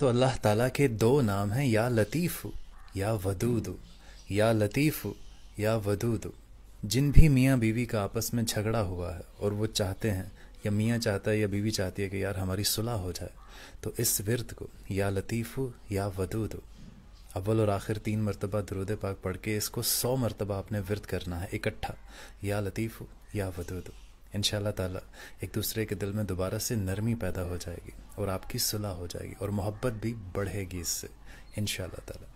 तो अल्लाह ताला के दो नाम हैं, या लतीफ़ु या वदूदो। या लतीफ़ु या वदूदो, जिन भी मियाँ बीवी का आपस में झगड़ा हुआ है और वो चाहते हैं, या मियाँ चाहता है या बीवी चाहती है कि यार हमारी सुलह हो जाए, तो इस विर्द को या लतीफ़ु या वदूदो अव्वल और आखिर 3 मरतबा दुरूद पाक पढ़ के इसको 100 मरतबा आपने विर्द करना है इकट्ठा, या लतीफ़ु या वदूदो। इंशाअल्लाह ताला एक दूसरे के दिल में दोबारा से नरमी पैदा हो जाएगी और आपकी सुलह हो जाएगी और मोहब्बत भी बढ़ेगी इससे इंशाअल्लाह ताला।